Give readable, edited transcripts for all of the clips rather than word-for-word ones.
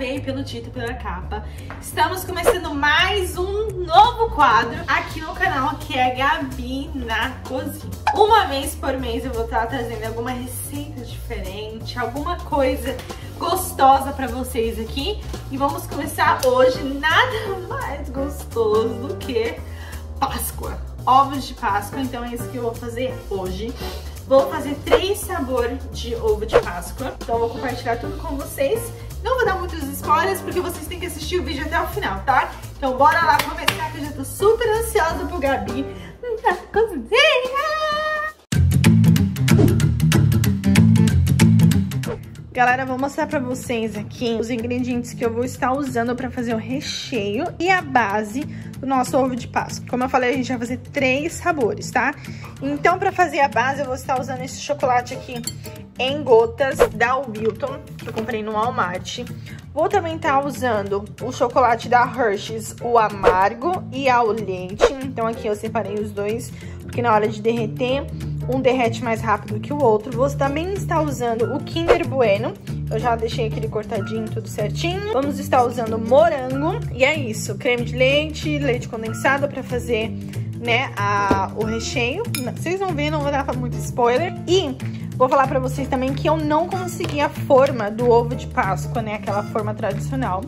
amei pelo título, pela capa. Estamos começando mais um novo quadro aqui no canal, que é Gabi na Cozinha. Uma vez por mês eu vou estar trazendo alguma receita diferente, alguma coisa gostosa pra vocês aqui. E vamos começar hoje nada mais gostoso do que Páscoa. Ovos de Páscoa, então é isso que eu vou fazer hoje. Vou fazer 3 sabores de ovo de Páscoa, então eu vou compartilhar tudo com vocês. Não vou dar muitos spoilers, porque vocês têm que assistir o vídeo até o final, tá? Então bora lá começar, que eu já tô super ansiosa pro Gabi na Cozinha! Galera, vou mostrar pra vocês aqui os ingredientes que eu vou estar usando pra fazer o recheio e a base do nosso ovo de Páscoa. Como eu falei, a gente vai fazer 3 sabores, tá? Então, pra fazer a base, eu vou estar usando esse chocolate aqui em gotas da Wilton, que eu comprei no Walmart. Vou também estar usando o chocolate da Hershey's, o amargo e ao leite. Então, aqui eu separei os dois, porque na hora de derreter, um derrete mais rápido que o outro. Vou também estar usando o Kinder Bueno. Eu já deixei aquele cortadinho tudo certinho. Vamos estar usando morango. E é isso, creme de leite, leite condensado pra fazer, né, o recheio. Vocês vão ver, não vou dar muito spoiler. E vou falar pra vocês também que eu não consegui a forma do ovo de Páscoa, né, aquela forma tradicional.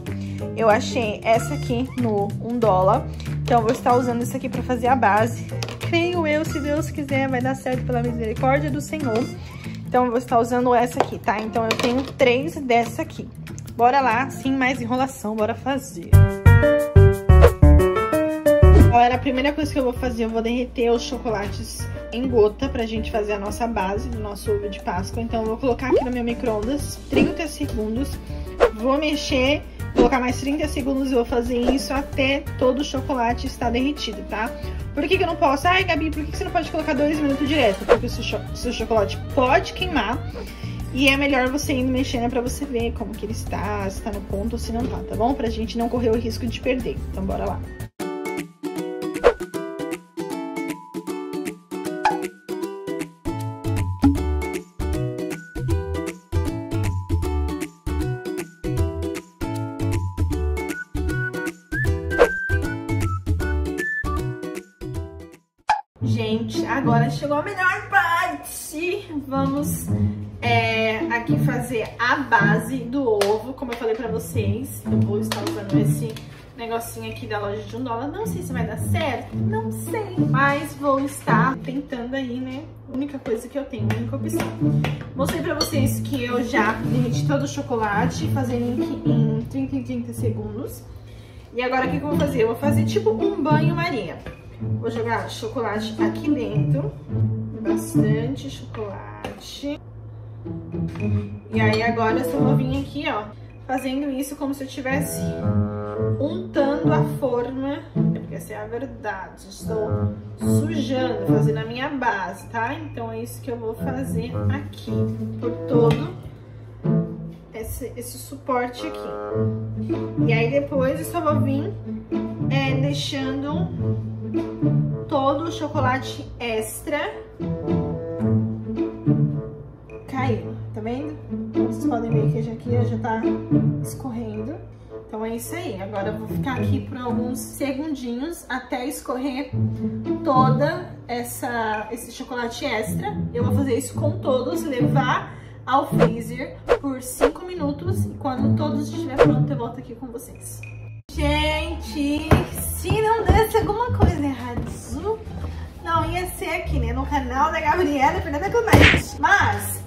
Eu achei essa aqui no $1. Então eu vou estar usando isso aqui pra fazer a base. Creio eu, se Deus quiser, vai dar certo pela misericórdia do Senhor. Então eu vou estar usando essa aqui, tá? Então eu tenho 3 dessa aqui. Bora lá, sem mais enrolação, bora fazer. Galera, a primeira coisa que eu vou fazer, eu vou derreter os chocolates em gota pra gente fazer a nossa base do nosso ovo de Páscoa. Então eu vou colocar aqui no meu micro-ondas 30 segundos, vou mexer, colocar mais 30 segundos e vou fazer isso até todo o chocolate estar derretido, tá? Por que que eu não posso? Ai, Gabi, por que você não pode colocar 2 minutos direto? Porque o seu chocolate pode queimar e é melhor você ir mexendo pra você ver como que ele está, se tá no ponto ou se não tá, tá bom? Pra gente não correr o risco de perder. Então bora lá. Gente, agora chegou a melhor parte. Vamos aqui fazer a base do ovo, como eu falei pra vocês. Eu vou estar usando esse negocinho aqui da loja de $1. Não sei se vai dar certo, não sei, mas vou estar tentando aí, né? Única coisa que eu tenho, única opção. Mostrei pra vocês que eu já derreti todo o chocolate, fazendo em 30 segundos. E agora o que eu vou fazer? Eu vou fazer tipo um banho-maria. Vou jogar chocolate aqui dentro, bastante chocolate. E aí agora eu só vou vir aqui, ó, fazendo isso como se eu estivesse untando a forma. Porque essa é a verdade, estou sujando, fazendo a minha base, tá? Então é isso que eu vou fazer aqui, por todo esse suporte aqui. E aí depois eu só vou vir deixando todo o chocolate extra caiu, tá vendo? Vocês podem ver que já tá escorrendo. Então é isso aí, agora eu vou ficar aqui por alguns segundinhos até escorrer toda esse chocolate extra. Eu vou fazer isso com todos, levar ao freezer por 5 minutos e quando todos estiverem prontos eu volto aqui com vocês. Gente, se não desse alguma coisa errada, não ia ser aqui, né? No canal da Gabriela Fernanda Comente. Mas,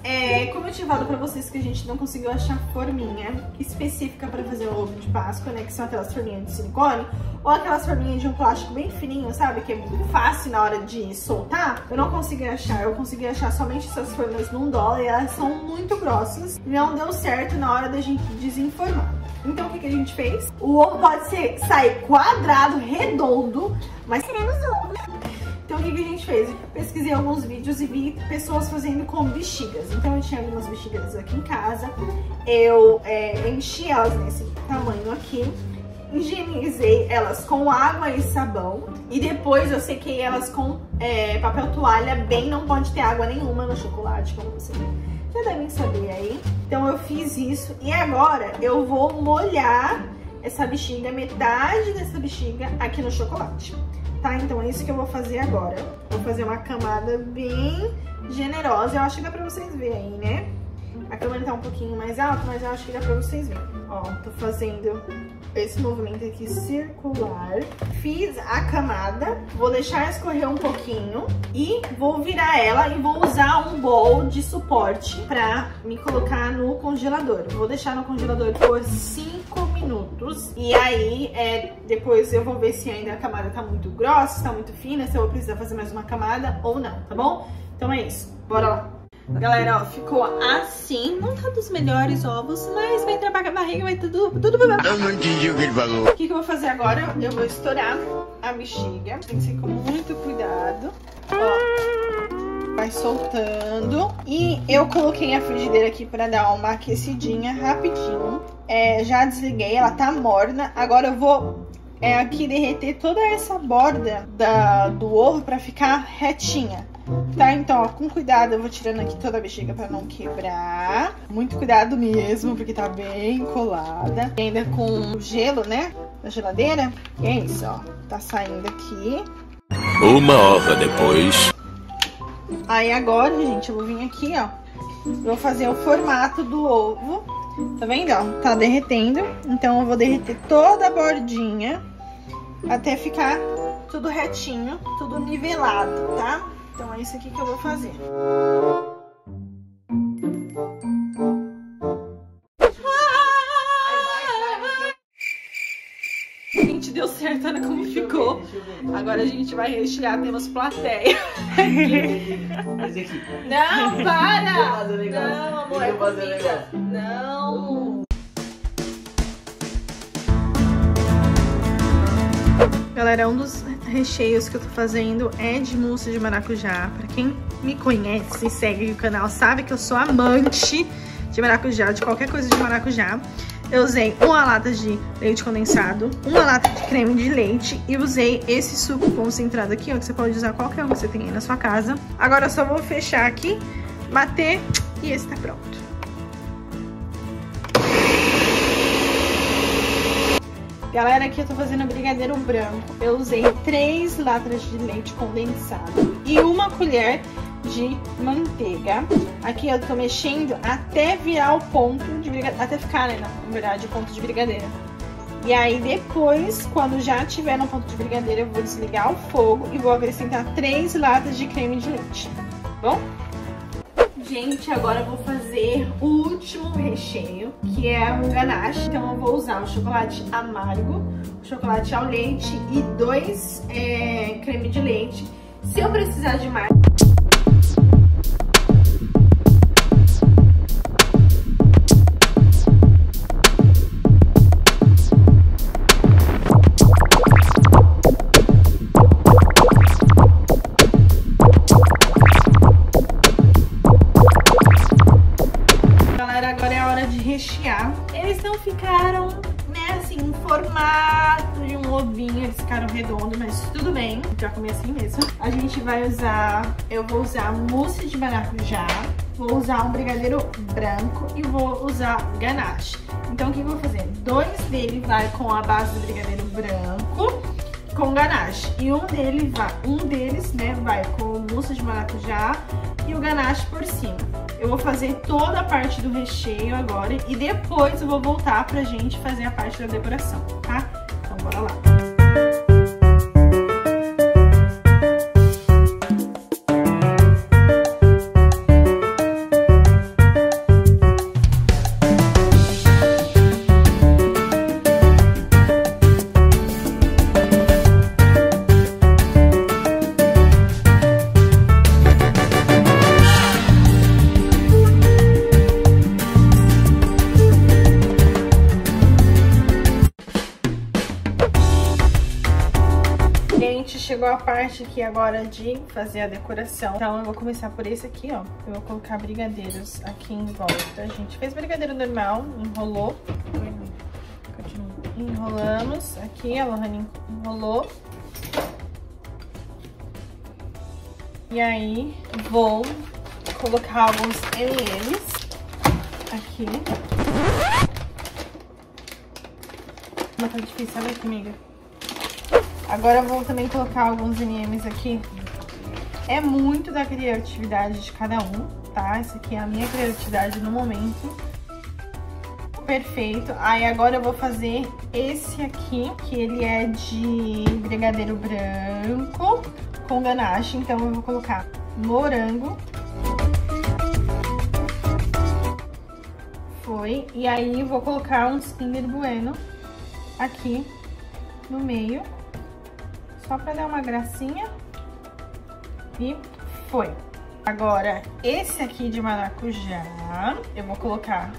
como eu tinha falado pra vocês que a gente não conseguiu achar forminha específica pra fazer o ovo de Páscoa, né? Que são aquelas forminhas de silicone ou aquelas forminhas de um plástico bem fininho, sabe? Que é muito fácil na hora de soltar. Eu não consegui achar. Eu consegui achar somente essas formas no $1 e elas são muito grossas. Não deu certo na hora da gente desenformar. Então o que a gente fez? O ovo pode sair quadrado, redondo, mas queremos ovo. Então o que a gente fez? Eu pesquisei alguns vídeos e vi pessoas fazendo com bexigas. Então eu tinha algumas bexigas aqui em casa. Eu enchi elas nesse tamanho aqui. Higienizei elas com água e sabão. E depois eu sequei elas com papel toalha. Bem, não pode ter água nenhuma no chocolate, como você vê. já devem saber aí. Então eu fiz isso e agora eu vou molhar essa bexiga, metade dessa bexiga aqui no chocolate, tá? Então é isso que eu vou fazer agora. Vou fazer uma camada bem generosa, eu acho que dá pra vocês verem aí, né? A câmera tá um pouquinho mais alta, mas eu acho que dá pra vocês verem. Ó, tô fazendo esse movimento aqui circular. Fiz a camada, vou deixar escorrer um pouquinho e vou virar ela e vou usar um bowl de suporte pra me colocar no congelador. Vou deixar no congelador por 5 minutos e aí depois eu vou ver se ainda a camada tá muito grossa, tá muito fina, se eu vou precisar fazer mais uma camada ou não, tá bom? Então é isso, bora lá. Galera, ó, ficou assim. Não tá dos melhores ovos, mas vai trabalhar a barriga, vai tudo bem. Eu não entendi o que ele falou. O que eu vou fazer agora? Eu vou estourar a bexiga. Tem que ser com muito cuidado. Ó, vai soltando. E eu coloquei a frigideira aqui pra dar uma aquecidinha rapidinho. Já desliguei, ela tá morna. Agora eu vou aqui derreter toda essa borda do ovo pra ficar retinha. Tá, então, ó, com cuidado eu vou tirando aqui toda a bexiga pra não quebrar. Muito cuidado mesmo, porque tá bem colada. E ainda com o gelo, né, da geladeira. E é isso, ó, tá saindo aqui. Uma hora depois. Aí agora, gente, eu vou vir aqui, ó. Vou fazer o formato do ovo. Tá vendo, ó? Tá derretendo. Então eu vou derreter toda a bordinha até ficar tudo retinho, tudo nivelado, tá? Então é isso aqui que eu vou fazer. Gente, deu certo, olha como ficou. Agora a gente vai rechear, temos plateia. Não, para! Não, amor, é comida. Não! Galera, um dos recheios que eu tô fazendo é de mousse de maracujá. Pra quem me conhece e segue o canal sabe que eu sou amante de maracujá, de qualquer coisa de maracujá. Eu usei uma lata de leite condensado, uma lata de creme de leite e usei esse suco concentrado aqui, ó, que você pode usar qualquer um que você tem aí na sua casa. Agora eu só vou fechar aqui, bater e esse tá pronto. Galera, aqui eu tô fazendo brigadeiro branco. Eu usei 3 latas de leite condensado e 1 colher de manteiga. Aqui eu tô mexendo até virar o ponto de brigadeiro, até ficar, né, na verdade, o ponto de brigadeiro. E aí depois, quando já tiver no ponto de brigadeiro, eu vou desligar o fogo e vou acrescentar 3 latas de creme de leite, tá bom? Gente, agora eu vou fazer o último recheio, que é o ganache. Então eu vou usar o chocolate amargo, o chocolate ao leite e 2 creme de leite. Se eu precisar de mais... Eles não ficaram, né, assim, um formato de um ovinho, eles ficaram redondos, mas tudo bem, já comi assim mesmo. A gente vai usar, eu vou usar mousse de maracujá, vou usar um brigadeiro branco e vou usar ganache. Então o que eu vou fazer? 2 dele vai com a base do brigadeiro branco com ganache e um deles, né, vai com mousse de maracujá e o ganache por cima. Eu vou fazer toda a parte do recheio agora e depois eu vou voltar pra gente fazer a parte da decoração, tá? Então bora lá. Chegou a parte aqui agora de fazer a decoração. Então eu vou começar por esse aqui, ó. Eu vou colocar brigadeiros aqui em volta. A gente fez brigadeiro normal, enrolou. Continua. Enrolamos aqui, a Lohane enrolou. E aí vou colocar alguns M&M's aqui. Mas tá difícil, olha aqui, amiga. Agora eu vou também colocar alguns M&M's aqui. É muito da criatividade de cada um, tá? Essa aqui é a minha criatividade no momento. Perfeito. Aí agora eu vou fazer esse aqui, que ele é de brigadeiro branco com ganache. Então eu vou colocar morango. Foi. E aí vou colocar uns Kinder Bueno aqui no meio, só pra dar uma gracinha. E foi. Agora esse aqui de maracujá, eu vou colocar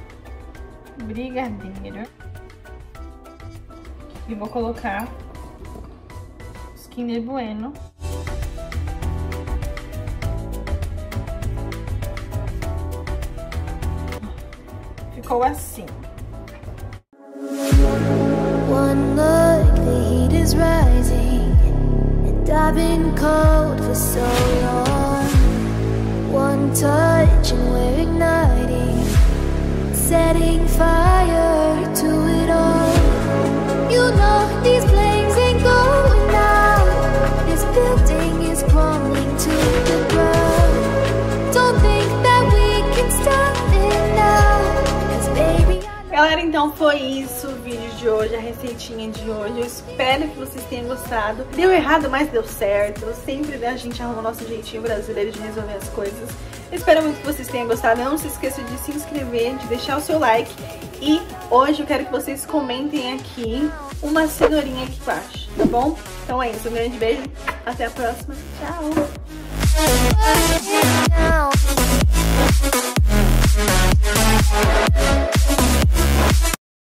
brigadeiro e vou colocar os Kinder Bueno. Ficou assim. One look, the heat is rising, and I've been cold for so long. One touch and we're igniting, setting fire to it all. You know these flames ain't going out. This building is crumbling to the ground. Don't think that we can stop it now, 'cause baby... Galera, então foi isso o vídeo de hoje, a receitinha de hoje. Eu espero que vocês tenham gostado. Deu errado, mas deu certo. Sempre a gente arruma o nosso jeitinho brasileiro de resolver as coisas. Espero muito que vocês tenham gostado. Não se esqueça de se inscrever, de deixar o seu like. E hoje eu quero que vocês comentem aqui uma cenourinha aqui embaixo, tá bom? Então é isso, um grande beijo, até a próxima, tchau!